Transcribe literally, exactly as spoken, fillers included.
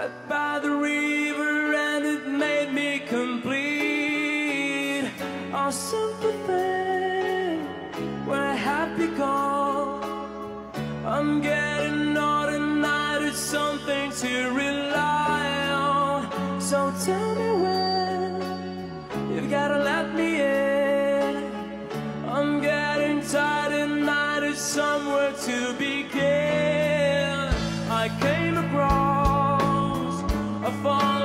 sat by the river and it made me complete. All simple thing when I have become. I'm getting old and I need something to rely on. So tell me when you've gotta let me in. I'm getting tired and I need somewhere to begin. I came across a farm.